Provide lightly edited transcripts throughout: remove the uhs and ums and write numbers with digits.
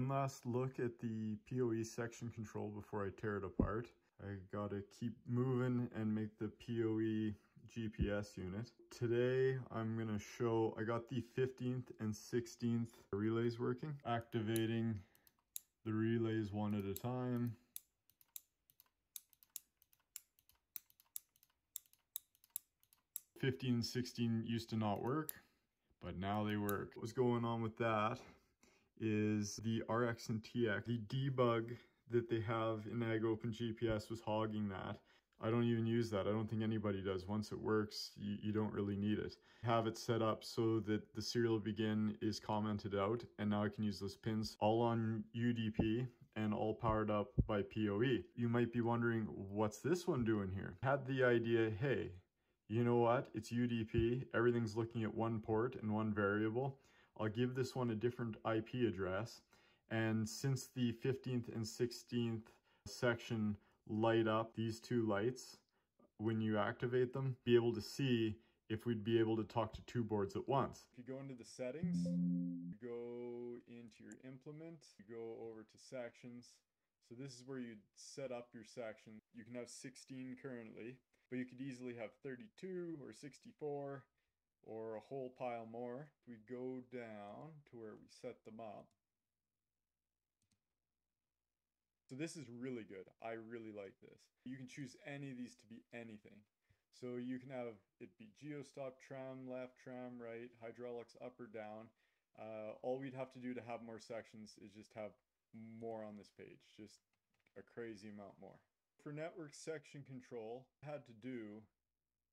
One last look at the PoE section control before I tear it apart. I gotta keep moving and make the PoE GPS unit. Today, I'm gonna show, I got the 15th and 16th relays working. Activating the relays one at a time. The 15 and 16 used to not work, but now they work. What's going on with that is the RX and TX, the debug that they have in AgOpenGPS was hogging that. I don't even use that. I don't think anybody does. Once it works, you don't really need it. Have it set up so that the serial begin is commented out, and now I can use those pins all on UDP and all powered up by PoE. You might be wondering, what's this one doing here? Had the idea, hey, you know what? It's UDP. Everything's looking at one port and one variable. I'll give this one a different IP address. And since the 15th and 16th section light up, these two lights, when you activate them, be able to see if we'd be able to talk to two boards at once. If you go into the settings, you go into your implement, you go over to sections. So this is where you set up your section. You can have 16 currently, but you could easily have 32 or 64. Or a whole pile more. If we go down to where we set them up. So this is really good. I really like this. You can choose any of these to be anything. So you can have it be geostop, tram left, tram right, hydraulics up or down. All we'd have to do to have more sections is just have more on this page, just a crazy amount more. For network section control, I had to do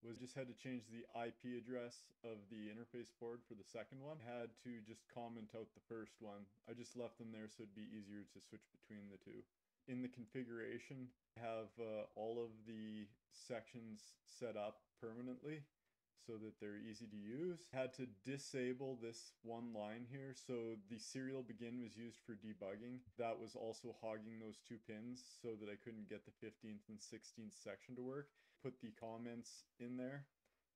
was just had to change the IP address of the interface board for the second one. Had to just comment out the first one. I just left them there so it'd be easier to switch between the two. In the configuration, I have all of the sections set up permanently so that they're easy to use. Had to disable this one line here. So the serial begin was used for debugging. That was also hogging those two pins so that I couldn't get the 15th and 16th section to work. Put the comments in there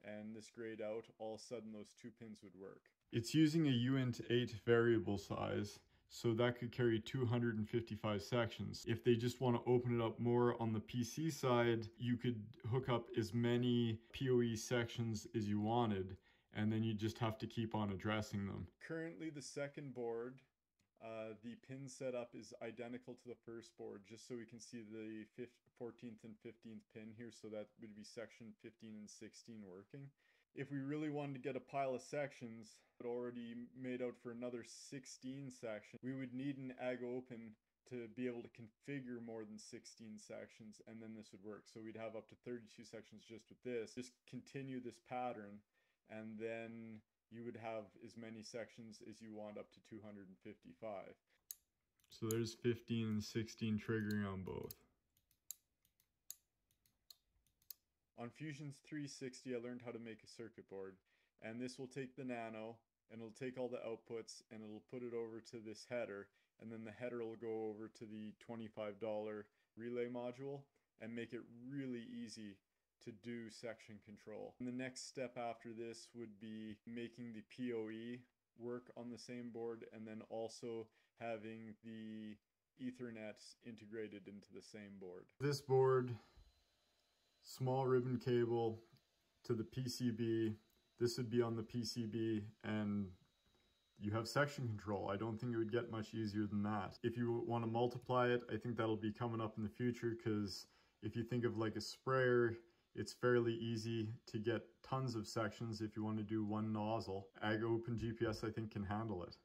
and this grayed out. All of a sudden those two pins would work. It's using a uint8 variable size. So that could carry 255 sections. If they just want to open it up more on the PC side, you could hook up as many PoE sections as you wanted, and then you just have to keep on addressing them. Currently the second board, the pin setup is identical to the first board, just so we can see the 14th and 15th pin here. So that would be section 15 and 16 working. If we really wanted to get a pile of sections but already made out for another 16 sections, we would need an AgOpen to be able to configure more than 16 sections, and then this would work. So we'd have up to 32 sections just with this. Just continue this pattern, and then you would have as many sections as you want, up to 255. So there's 15 and 16 triggering on both. On Fusion 360, I learned how to make a circuit board, and this will take the nano and it'll take all the outputs and it'll put it over to this header, and then the header will go over to the $25 relay module and make it really easy to do section control. And the next step after this would be making the PoE work on the same board, and then also having the Ethernet integrated into the same board. This board, small ribbon cable to the PCB. This would be on the PCB, and you have section control. I don't think it would get much easier than that. If you want to multiply it, I think that'll be coming up in the future, because if you think of like a sprayer, it's fairly easy to get tons of sections if you want to do one nozzle. AgOpenGPS, I think, can handle it.